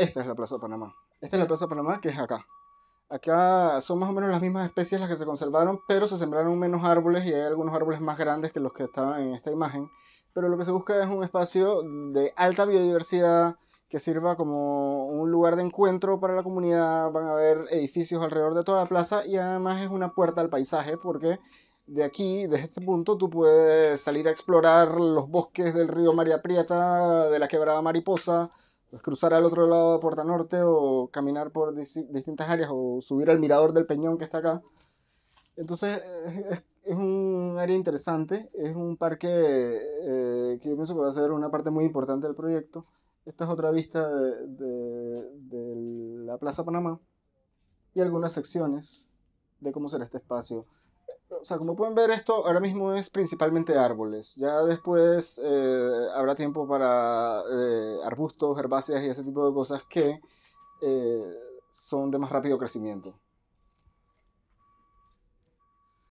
Esta es la Plaza Panamá. Esta es la Plaza Panamá, que es acá. Acá son más o menos las mismas especies las que se conservaron, pero se sembraron menos árboles y hay algunos árboles más grandes que los que estaban en esta imagen. Pero lo que se busca es un espacio de alta biodiversidad que sirva como un lugar de encuentro para la comunidad. Van a haber edificios alrededor de toda la plaza y además es una puerta al paisaje porque de aquí, desde este punto, tú puedes salir a explorar los bosques del río María Prieta, de la quebrada Mariposa, pues cruzar al otro lado de Puerta Norte o caminar por distintas áreas o subir al mirador del Peñón que está acá. Entonces es un área interesante, es un parque que yo pienso que va a ser una parte muy importante del proyecto. Esta es otra vista de la Plaza Panamá y algunas secciones de cómo será este espacio. O sea, como pueden ver, esto ahora mismo es principalmente árboles. Ya después habrá tiempo para arbustos, herbáceas y ese tipo de cosas que son de más rápido crecimiento.